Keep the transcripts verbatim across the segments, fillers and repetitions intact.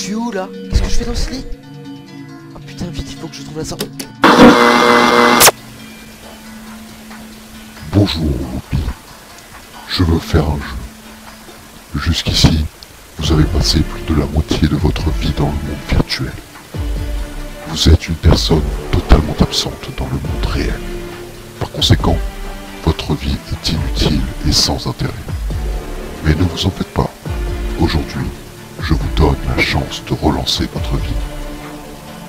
Je suis où là? Qu'est-ce que je fais dans ce lit? Oh putain, vite, il faut que je trouve la sortie. Bonjour Whoopi. Je veux faire un jeu. Jusqu'ici, vous avez passé plus de la moitié de votre vie dans le monde virtuel. Vous êtes une personne totalement absente dans le monde réel. Par conséquent, votre vie est inutile et sans intérêt. Mais ne vous en faites pas. Aujourd'hui, je vous donne la chance de relancer votre vie.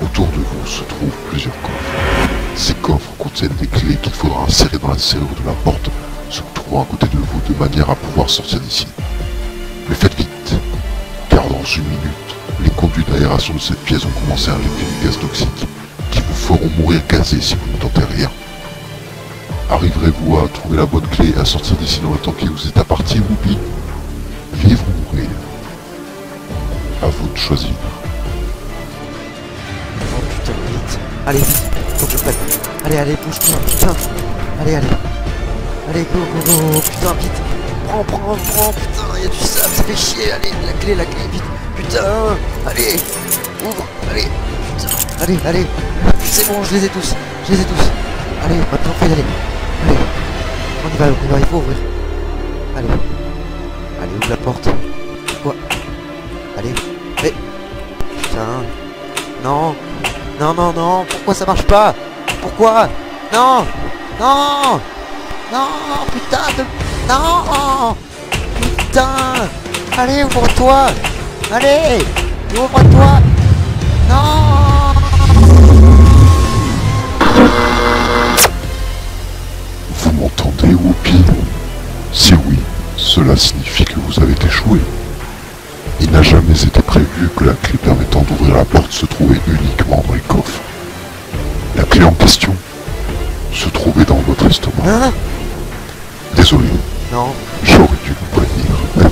Autour de vous se trouvent plusieurs coffres. Ces coffres contiennent des clés qu'il faudra insérer dans la serrure de la porte, se trouvant à côté de vous de manière à pouvoir sortir d'ici. Mais faites vite, car dans une minute, les conduits d'aération de cette pièce ont commencé à injecter du gaz toxique, qui vous feront mourir gazé si vous ne tentez rien. Arriverez-vous à trouver la bonne clé et à sortir d'ici dans le temps qui vous est apparti, Whoopi? Vivre ou mourir? À vous de choisir. Oh putain, vite. Allez, vite. Faut que je prenne. Allez, allez, bouge-toi, putain. Allez, allez. Allez, go, go, go. Putain, vite. Prends, prends, prends. Putain, y'a du sable, ça fait chier. Allez, la clé, la clé, vite. Putain. Allez. Ouvre. Allez. Putain. Allez, allez. C'est bon, je les ai tous. Je les ai tous. Allez, maintenant, fais d'aller. Allez. On y va, on y va, il faut ouvrir. Allez. Allez, ouvre la porte. Quoi? Allez. Mais... Putain... Non... Non, non, non... Pourquoi ça marche pas? Pourquoi? Non! Non! Non! Putain de... Non! Putain! Allez, ouvre-toi! Allez! Ouvre-toi! Non! Vous m'entendez, Whoopi? Si oui, cela signifie que vous avez échoué. Il n'a jamais été prévu que la clé permettant d'ouvrir la porte se trouvait uniquement dans les coffres. La clé en question se trouvait dans votre estomac. Hein? Désolé. Non. J'aurais dû vous prévenir.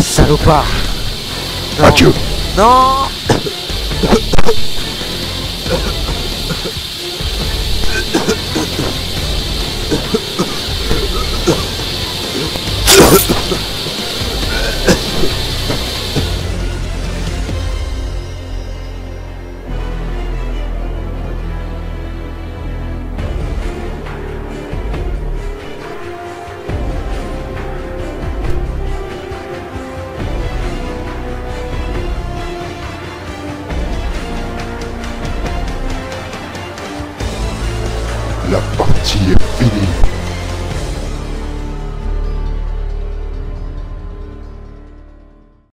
Salopard. Non. Adieu. Non. La partie est finie.